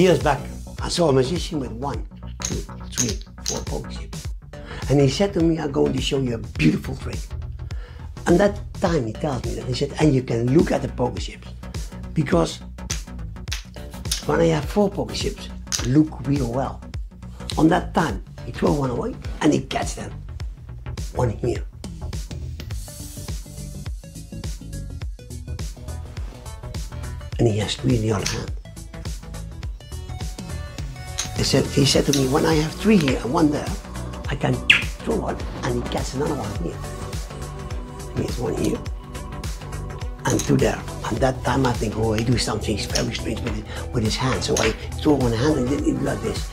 years back, I saw a musician with 1, 2, 3, 4 pokeships. And he said to me, I'm going to show you a beautiful trick. And that time he tells me that, he said, and you can look at the pokeships. Because when I have 4 pokeships, I look real well. On that time, he throw one away and he catch them. One here. And he has 3 in the other hand. He said to me, when I have 3 here and 1 there, I can throw one and he gets another one here. And he has 1 here and 2 there. And that time I think, oh, he do something very strange with his hand. So I throw one hand and did it like this.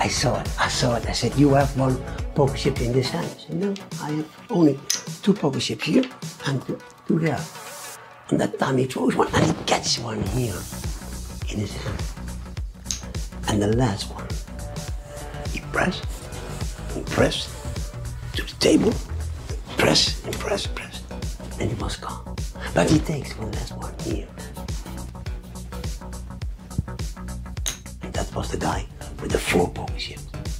I saw it. I said, you have 1 poker chip in this hand. I said, no, I have only 2 poker chips here and 2 there. And that time he throws one and he gets one here in his hand. And the last one, he pressed, and pressed, to the table, pressed, and pressed, pressed, and it was gone. But he takes one last one here. And that was the guy with the 4 poker chips.